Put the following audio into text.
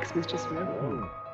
relax was just lovely.